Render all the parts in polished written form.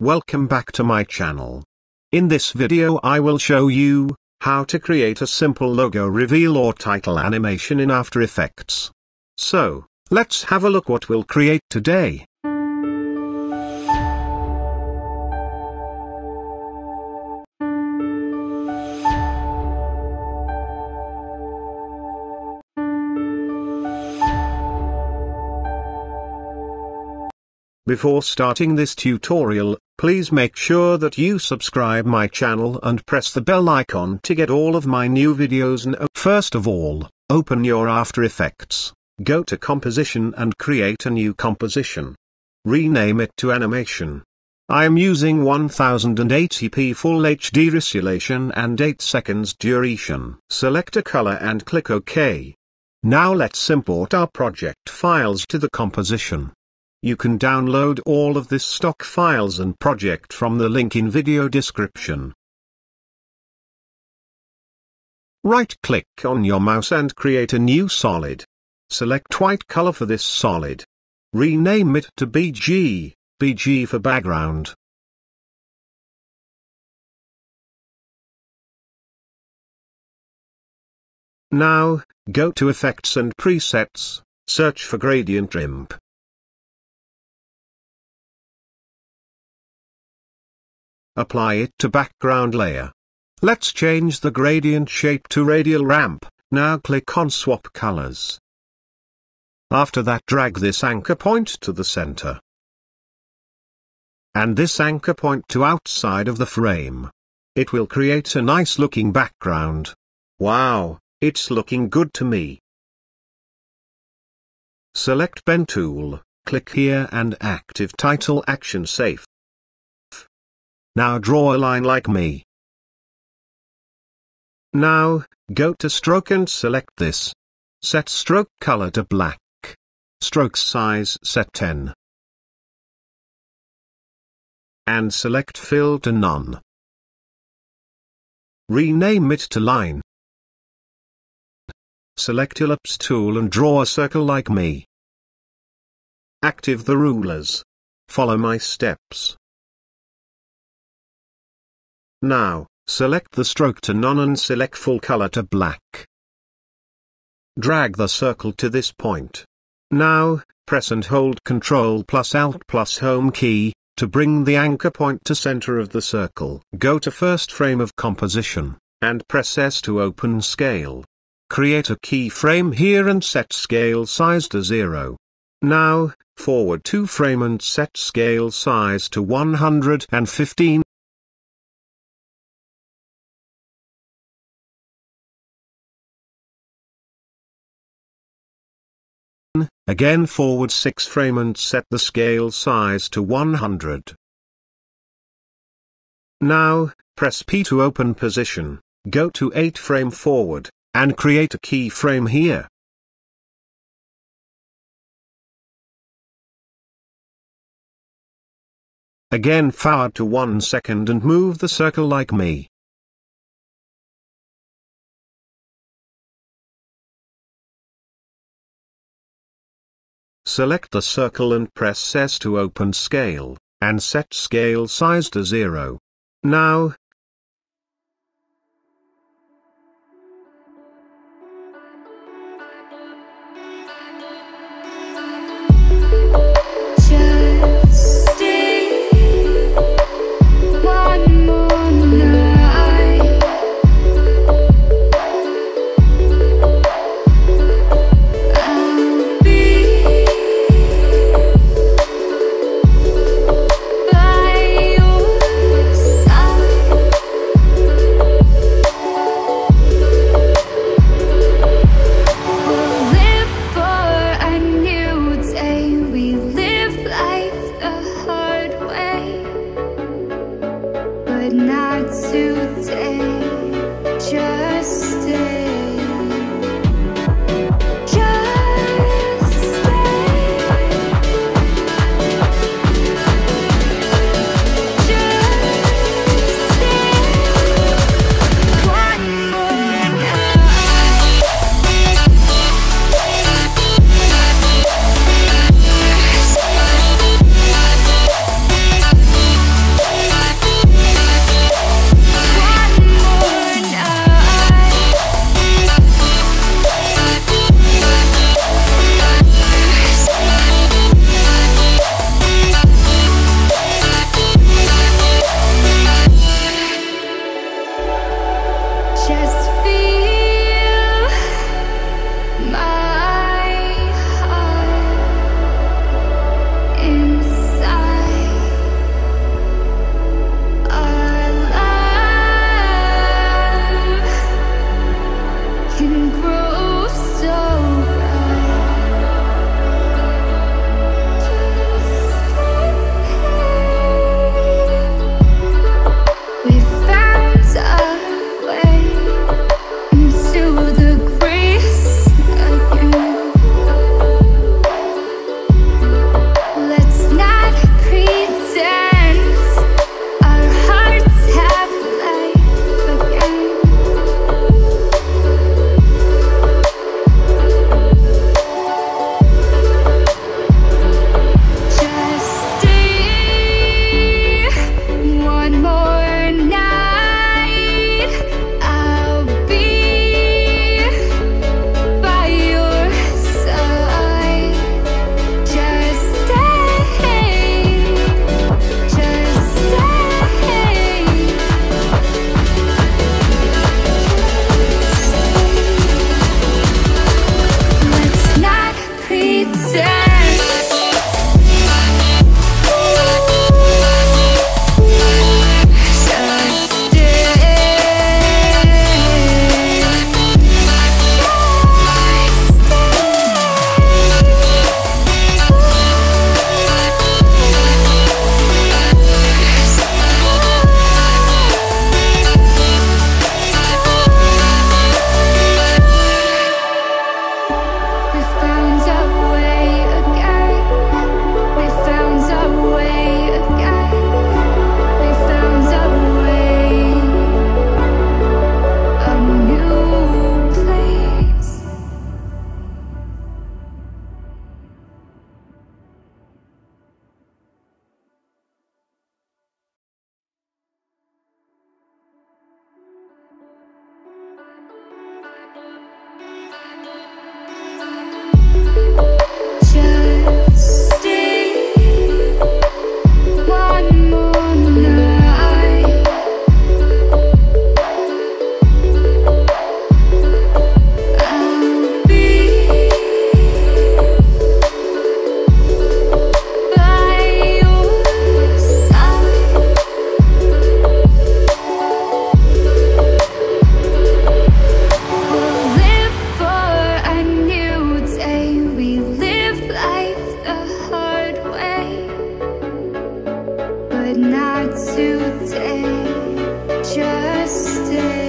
Welcome back to my channel. In this video I will show you how to create a simple logo reveal or title animation in After Effects. So, let's have a look what we'll create today. Before starting this tutorial, please make sure that you subscribe my channel and press the bell icon to get all of my new videos. And first of all, open your After Effects, go to Composition and create a new composition. Rename it to Animation. I am using 1080p Full HD resolution and 8 seconds duration. Select a color and click OK. Now let's import our project files to the composition. You can download all of this stock files and project from the link in video description. Right-click on your mouse and create a new solid. Select white color for this solid. Rename it to BG, BG for background. Now, go to Effects and Presets, search for Gradient Rimp. Apply it to background layer. Let's change the gradient shape to radial ramp. Now click on swap colors. After that, drag this anchor point to the center. And this anchor point to outside of the frame. It will create a nice looking background. Wow, it's looking good to me. Select pen tool, click here and active title action safe. Now draw a line like me. Now, go to stroke and select this. Set stroke color to black. Stroke size set 10. And select fill to none. Rename it to line. Select ellipse tool and draw a circle like me. Active the rulers. Follow my steps. Now, select the stroke to none and select full color to black. Drag the circle to this point. Now, press and hold Ctrl+Alt+Home key, to bring the anchor point to center of the circle. Go to first frame of composition, and press S to open scale. Create a keyframe here and set scale size to 0. Now, forward 2 frame and set scale size to 115. Again forward 6 frame and set the scale size to 100. Now, press P to open position, go to 8 frame forward, and create a keyframe here. Again forward to 1 second and move the circle like me. Select the circle and press S to open scale, and set scale size to 0. Now, but not today. Just stay.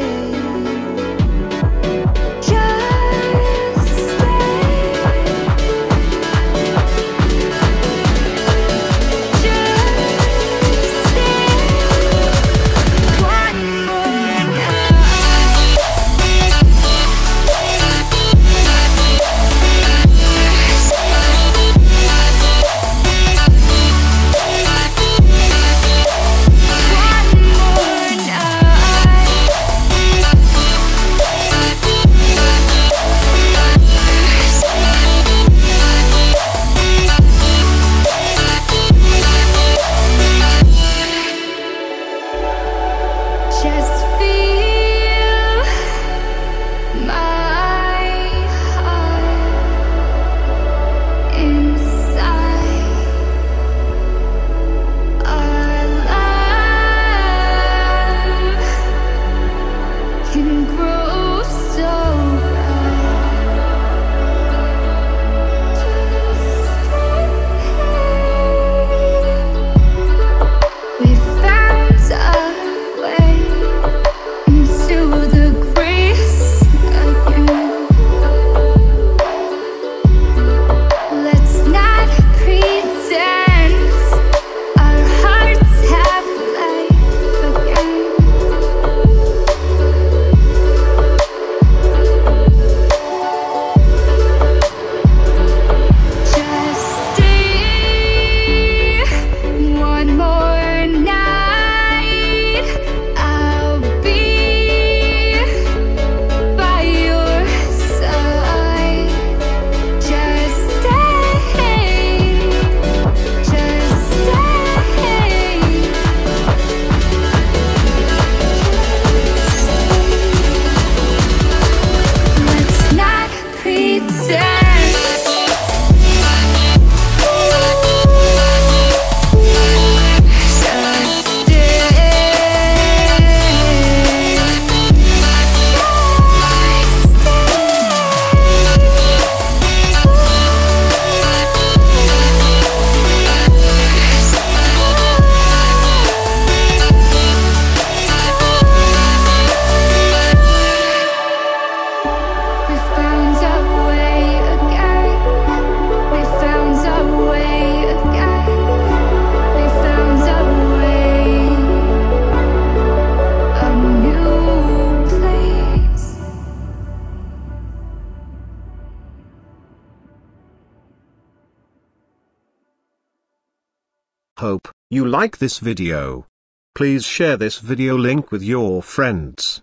Hope you like this video. Please share this video link with your friends.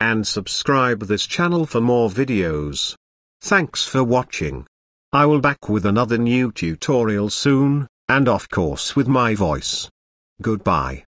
And subscribe this channel for more videos. Thanks for watching. I will back with another new tutorial soon, and of course with my voice. Goodbye.